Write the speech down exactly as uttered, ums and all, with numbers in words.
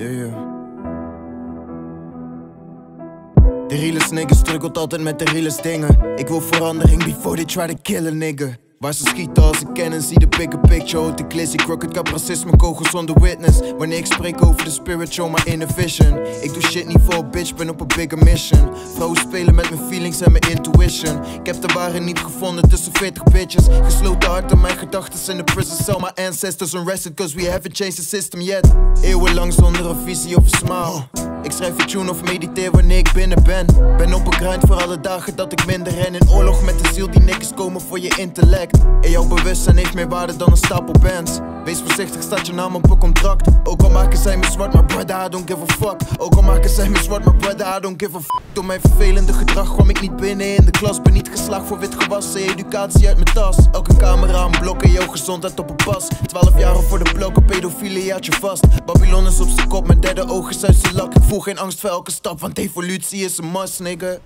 Yeah, yeah. De realest nigga struggelt altijd met de realest dingen. Ik wil verandering before they try to kill a nigga. Waar ze schieten als ik ken en zie de bigger picture. Houd de classy crooked cap racisme, kogels on the witness. Wanneer ik spreek over de spiritual, maar in a vision. Ik doe shit niet voor bitch, ben op een bigger mission. Vrouwen spelen met mijn feelings en mijn intuition. Ik heb de ware niet gevonden tussen veertig bitches. Gesloten hart en mijn gedachtes in de prison cell. My ancestors unrested cause we haven't changed the system yet. Eeuwenlang zonder een visie of een smile. Ik schrijf een tune of mediteer wanneer ik binnen ben. Ben op een grind voor alle dagen dat ik minder ren. In oorlog met de ziel die niks komen voor je intellect. En jouw bewustzijn heeft meer waarde dan een stapel bands. Wees voorzichtig, staat je naam op een contract. Ook al maken zij me zwart, maar brother, I don't give a fuck. Ook al maken zij me zwart, maar brother, I don't give a fuck. Door mijn vervelende gedrag kwam ik niet binnen in de klas. Ben niet geslaagd voor wit gewassen, educatie uit mijn tas. Elke camera een blok en jouw gezondheid op een pas. Twaalf jaar al voor de blokken, pedofilie had je vast. Babylon is op z'n kop, mijn derde oog is uit z'n lak. Ik voel geen angst voor elke stap, want evolutie is een must, nigga.